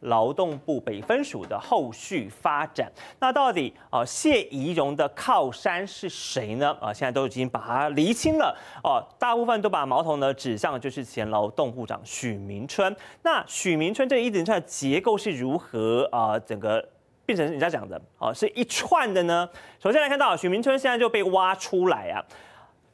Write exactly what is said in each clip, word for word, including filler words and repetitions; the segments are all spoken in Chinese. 劳动部北分署的后续发展。那到底啊谢宜容的靠山是谁呢？啊，现在都已经把它厘清了哦、啊，大部分都把矛头呢指向就是前劳动部长许明春。那许明春这一整串结构是如何啊整个变成人家讲的啊是一串的呢？首先来看到许明春现在就被挖出来啊。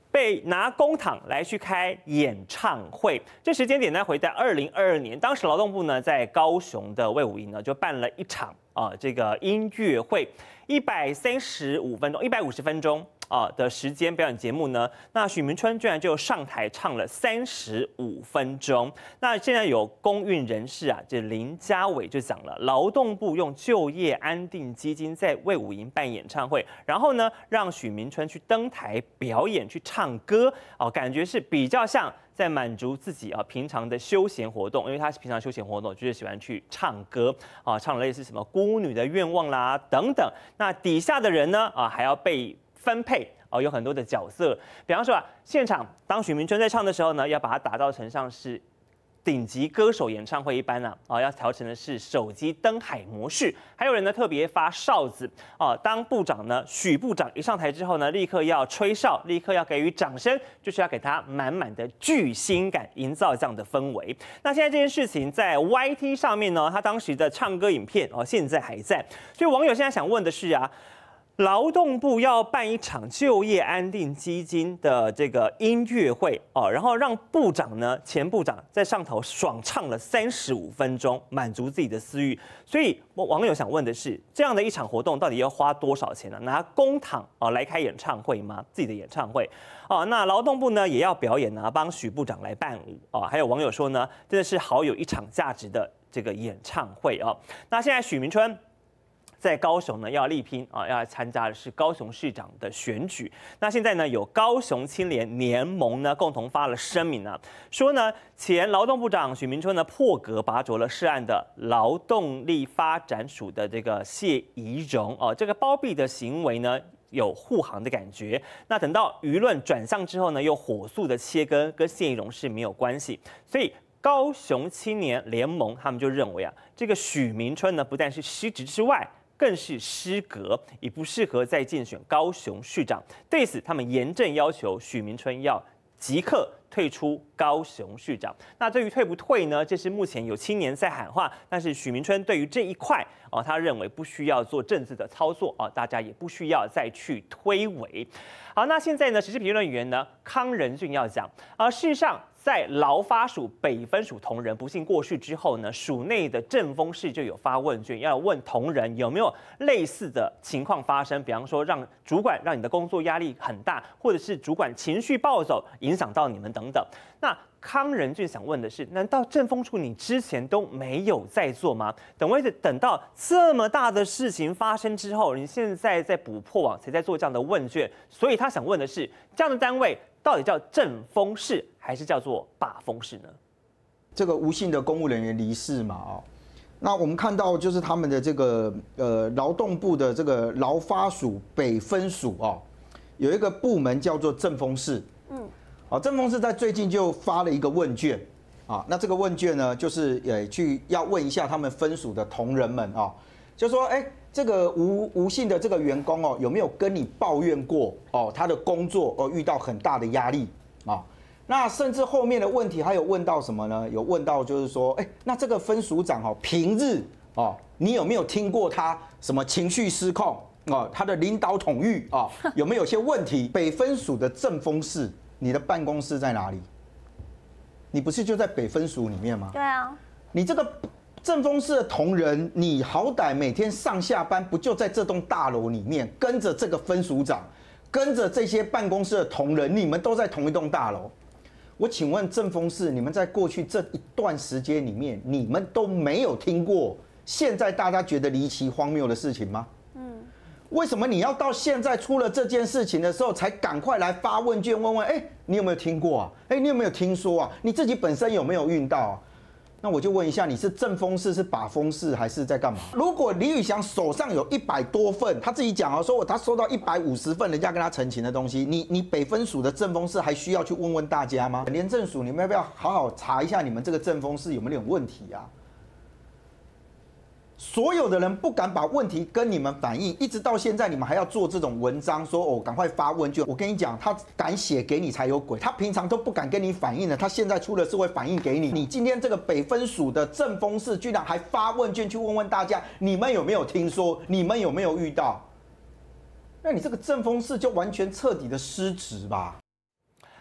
被拿公帑来去开演唱会，这时间点呢，回在二零二二年，当时劳动部呢在高雄的卫武营呢就办了一场啊、呃、这个音乐会，一百三十五分钟，一百五十分钟啊、呃、的时间表演节目呢，那许明春居然就上台唱了三十五分钟。那现在有公运人士啊，这林佳伟就讲了，劳动部用就业安定基金在卫武营办演唱会，然后呢让许明春去登台表演去唱。 唱歌哦，感觉是比较像在满足自己啊平常的休闲活动，因为他平常休闲活动就是喜欢去唱歌啊，唱类似什么孤女的愿望啦等等。那底下的人呢啊还要被分配哦，有很多的角色，比方说啊，现场当许明春在唱的时候呢，要把它打造成像是。 顶级歌手演唱会一般呢、啊，啊，要调成的是手机登海模式，还有人呢特别发哨子啊。当部长呢，许部长一上台之后呢，立刻要吹哨，立刻要给予掌声，就是要给他满满的巨星感，营造这样的氛围。那现在这件事情在 Y T 上面呢，他当时的唱歌影片哦、啊，现在还在。所以网友现在想问的是啊。 劳动部要办一场就业安定基金的这个音乐会哦，然后让部长呢，前部长在上头爽唱了三十五分钟，满足自己的私欲。所以网友想问的是，这样的一场活动到底要花多少钱呢、啊？拿公帑哦来开演唱会吗？自己的演唱会哦，那劳动部呢也要表演啊，帮许部长来伴舞哦。还有网友说呢，真的是好有一场价值的这个演唱会哦。那现在许明春。 在高雄呢，要力拼啊，要参加的是高雄市长的选举。那现在呢，有高雄青年联盟呢，共同发了声明啊，说呢，前劳动部长许明春呢破格拔擢了涉案的劳动力发展署的这个谢宜容哦、啊，这个包庇的行为呢。 有护航的感觉。那等到舆论转向之后呢，又火速的切割，跟谢宜容是没有关系。所以高雄青年联盟他们就认为啊，这个许明春呢，不但是失职之外，更是失格，也不适合再竞选高雄市长。对此，他们严正要求许明春要即刻退出高雄市长。那对于退不退呢？这是目前有青年在喊话，但是许明春对于这一块。 哦，他认为不需要做政治的操作啊，大家也不需要再去推诿。好，那现在呢，时事评论员呢康仁俊要讲啊，事实上在劳发署北分署同仁不幸过世之后呢，署内的政风室就有发问卷，要问同仁有没有类似的情况发生，比方说让主管让你的工作压力很大，或者是主管情绪暴走影响到你们等等。那 康仁俊想问的是，难道政风处你之前都没有在做吗？等位置等到这么大的事情发生之后，你现在在补破网，才在做这样的问卷，所以他想问的是，这样的单位到底叫政风室，还是叫做罢风室呢？这个无姓的公务人员离世嘛，哦，那我们看到就是他们的这个呃劳动部的这个劳发署北分署哦，有一个部门叫做政风室，嗯。 好，政风室在最近就发了一个问卷，啊，那这个问卷呢，就是也去要问一下他们分署的同仁们啊，就说，哎、欸，这个无无姓的这个员工哦，有没有跟你抱怨过哦，他的工作哦遇到很大的压力啊？那甚至后面的问题还有问到什么呢？有问到就是说，哎、欸，那这个分署长哦，平日哦，你有没有听过他什么情绪失控哦，他的领导统御啊、哦，有没有些问题？北分署的政风室。 你的办公室在哪里？你不是就在北分署里面吗？对啊，你这个政风室的同仁，你好歹每天上下班不就在这栋大楼里面，跟着这个分署长，跟着这些办公室的同仁，你们都在同一栋大楼。我请问政风室，你们在过去这一段时间里面，你们都没有听过现在大家觉得离奇荒谬的事情吗？ 为什么你要到现在出了这件事情的时候，才赶快来发问卷问问？哎、欸，你有没有听过啊？哎、欸，你有没有听说啊？你自己本身有没有遇到啊？那我就问一下，你是政风室是把风室还是在干嘛？如果李宇翔手上有一百多份，他自己讲啊，说我他收到一百五十份人家跟他陈情的东西，你你北分署的政风室还需要去问问大家吗？廉政署，你们要不要好好查一下你们这个政风室有没有点问题啊？所有的人不敢把问题跟你们反映，一直到现在你们还要做这种文章，说哦赶快发问卷。我跟你讲，他敢写给你才有鬼，他平常都不敢跟你反映的，他现在出了事会反映给你。你今天这个北分署的政风室居然还发问卷去问问大家，你们有没有听说？你们有没有遇到？那你这个政风室就完全彻底的失职吧。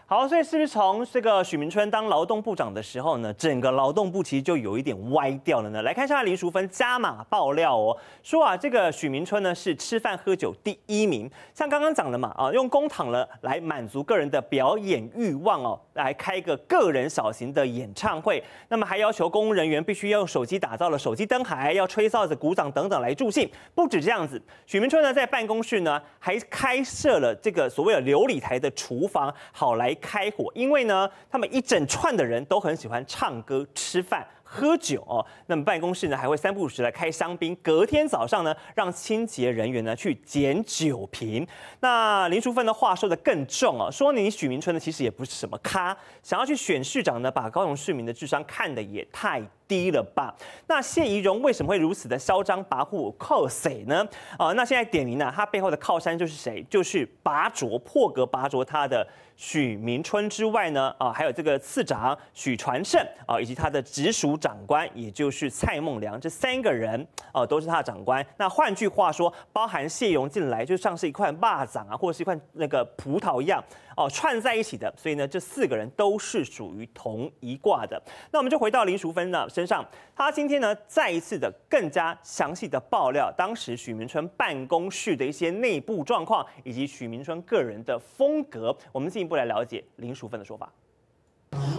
好，所以是不是从这个许明春当劳动部长的时候呢，整个劳动部其实就有一点歪掉了呢？来看一下林淑芬加码爆料哦，说啊，这个许明春呢是吃饭喝酒第一名，像刚刚讲的嘛，啊，用公帑了来满足个人的表演欲望哦，来开个个人小型的演唱会，那么还要求公务人员必须要用手机打造了手机灯牌，要吹哨子、鼓掌等等来助兴。不止这样子，许明春呢在办公室呢还开设了这个所谓的琉璃台的厨房，好来 开火，因为呢，他们一整串的人都很喜欢唱歌、吃饭、喝酒哦。那么办公室呢，还会三不五时来开香槟，隔天早上呢，让清洁人员呢去捡酒瓶。那林淑芬的话说得更重哦，说你许明春呢其实也不是什么咖，想要去选市长呢，把高雄市民的智商看得也太 低了吧？那谢宜容为什么会如此的嚣张跋扈，靠谁呢？啊、呃，那现在点名呢、啊，他背后的靠山就是谁？就是拔擢破格拔擢他的许明春之外呢，啊、呃，还有这个次长许传胜啊、呃，以及他的直属长官，也就是蔡孟良，这三个人啊、呃，都是他的长官。那换句话说，包含谢宜容进来，就像是一块蚂蚱啊，或者是一块那个葡萄一样哦、呃，串在一起的。所以呢，这四个人都是属于同一卦的。那我们就回到林淑芬呢 身上，他今天呢再一次的更加详细的爆料，当时许明春办公室的一些内部状况，以及许明春个人的风格，我们进一步来了解林淑芬的说法。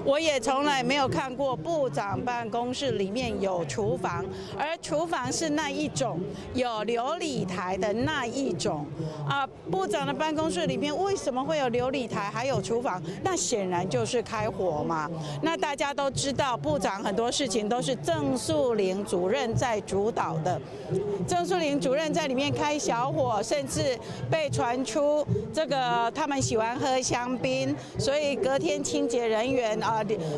我也从来没有看过部长办公室里面有厨房，而厨房是那一种有琉璃台的那一种啊。部长的办公室里面为什么会有琉璃台还有厨房？那显然就是开火嘛。那大家都知道，部长很多事情都是郑树林主任在主导的，郑树林主任在里面开小火，甚至被传出这个他们喜欢喝香槟，所以隔天清洁人员 啊，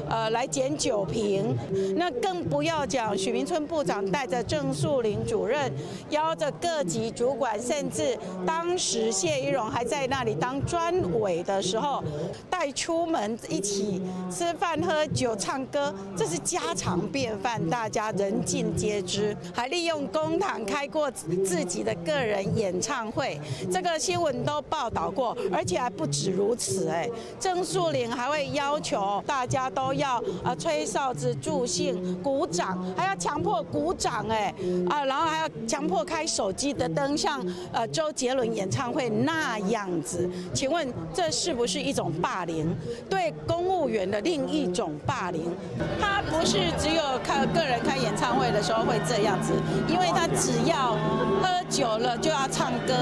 呃，来捡酒瓶，那更不要讲许明春部长带着郑树林主任，邀着各级主管，甚至当时谢宜容还在那里当专委的时候，带出门一起吃饭、喝酒、唱歌，这是家常便饭，大家人尽皆知。还利用公帑开过自己的个人演唱会，这个新闻都报道过，而且还不止如此，哎，郑树林还会要求 大家都要啊吹哨子助兴、鼓掌，还要强迫鼓掌哎啊，然后还要强迫开手机的灯，像呃周杰伦演唱会那样子。请问这是不是一种霸凌？对公务员的另一种霸凌？他不是只有开个人开演唱会的时候会这样子，因为他只要喝酒了就要唱歌，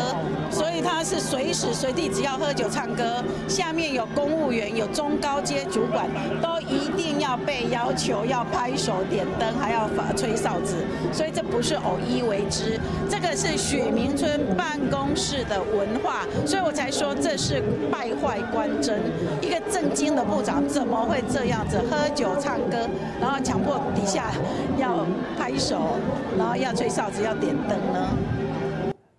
所以他是随时随地只要喝酒唱歌，下面有公务员有中高阶主管 都一定要被要求要拍手点灯，还要吹哨子，所以这不是偶一为之，这个是许明春办公室的文化，所以我才说这是败坏官箴。一个正经的部长怎么会这样子喝酒唱歌，然后强迫底下要拍手，然后要吹哨子，要点灯呢？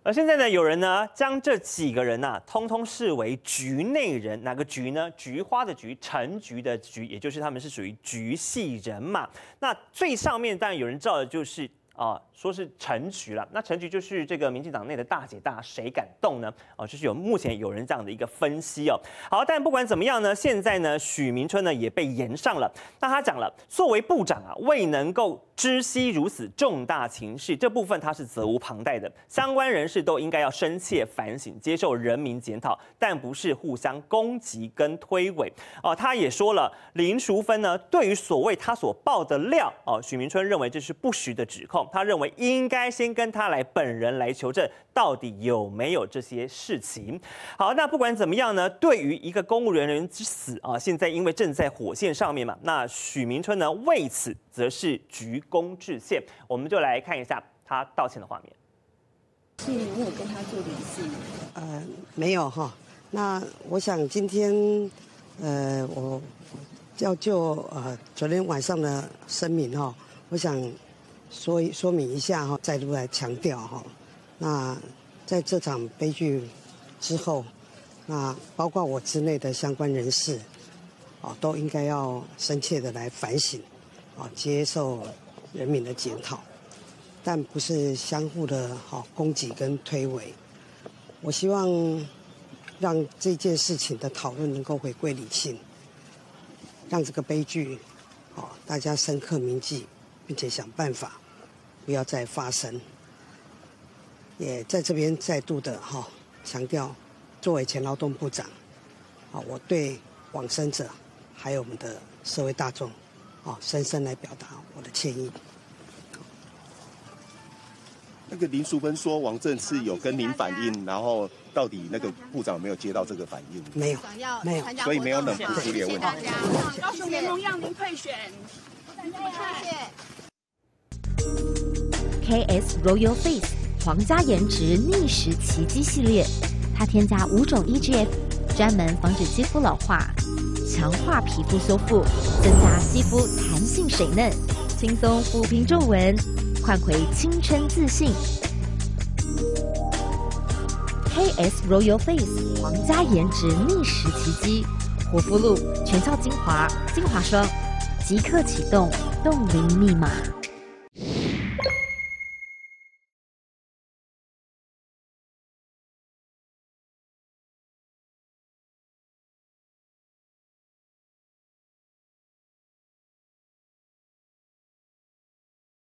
而现在呢，有人呢将这几个人呐、啊，通通视为局内人，哪个局呢？菊花的菊，陈菊的菊，也就是他们是属于局系人嘛。那最上面当然有人知道的就是啊、呃，说是陈菊了。那陈菊就是这个民进党内的大姐大，谁敢动呢？哦、呃，就是有目前有人这样的一个分析哦。好，但不管怎么样呢，现在呢，许明春呢也被延上了。那他讲了，作为部长啊，未能够 知悉如此重大情势，这部分他是责无旁贷的，相关人士都应该要深切反省，接受人民检讨，但不是互相攻击跟推诿。哦、呃，他也说了，林淑芬呢，对于所谓他所爆的料，哦、呃，许明春认为这是不实的指控，他认为应该先跟他来本人来求证，到底有没有这些事情。好，那不管怎么样呢，对于一个公务人员之死啊、呃，现在因为正在火线上面嘛，那许明春呢为此 则是鞠躬致歉，我们就来看一下他道歉的画面。是你有跟他做联系？呃，没有哈。那我想今天，呃，我要就呃昨天晚上的声明哈，我想说说明一下哈，再度来强调哈。那在这场悲剧之后，那包括我之内的相关人士，啊，都应该要深切的来反省，啊，接受人民的检讨，但不是相互的哈攻击跟推诿。我希望让这件事情的讨论能够回归理性，让这个悲剧，啊，大家深刻铭记。 并且想办法，不要再发生。也在这边再度的哈、哦、强调，作为前劳动部长，啊、哦，我对往生者还有我们的社会大众，啊、哦，深深来表达我的歉意。那个林淑芬说，王正是有跟您反映，然后到底那个部长没有接到这个反应？没有，没有，所以没有冷不处理问题。高雄联盟让您退选，谢谢。 K S Royal Face 皇家颜值逆时奇迹系列，它添加五种 E G F， 专门防止肌肤老化，强化皮肤修复，增加肌肤弹性水嫩，轻松抚平皱纹，唤回青春自信。K S Royal Face 皇家颜值逆时奇迹，活肤露、全效精华、精华霜，即刻启动冻龄密码。